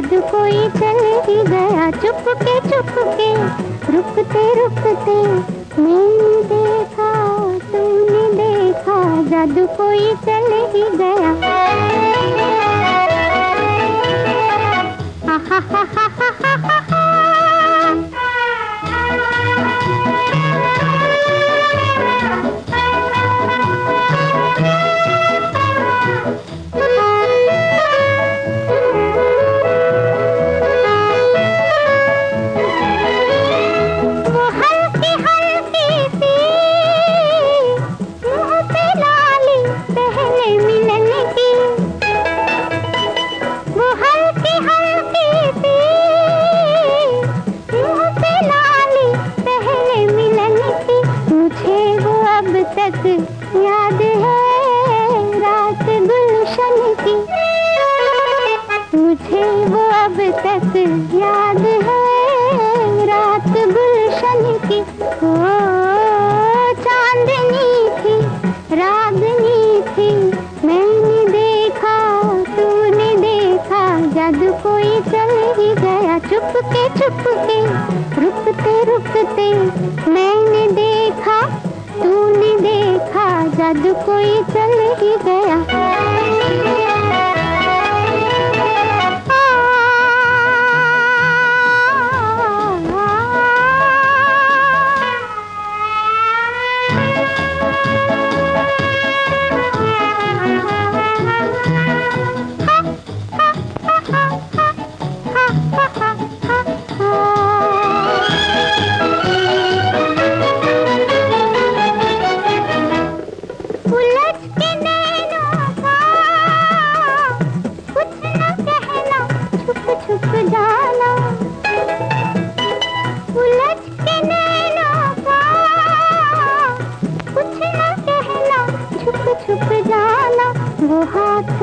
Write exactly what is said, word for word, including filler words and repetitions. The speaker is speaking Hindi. जादू कोई चल ही गया। चुपके चुपके रुकते रुकते मैंने देखा तूने देखा, जादू कोई चल ही गया। तक याद है रात गुलशन की, मुझे वो अब तक याद है रात गुलशन की। ओ चांदनी थी रागनी थी, मैंने देखा तूने देखा, जादू कोई चल ही गया। चुपके चुपके रुकते रुकते मैंने देखा तूने देखा, जादू कोई चल ही गया। वो हाथ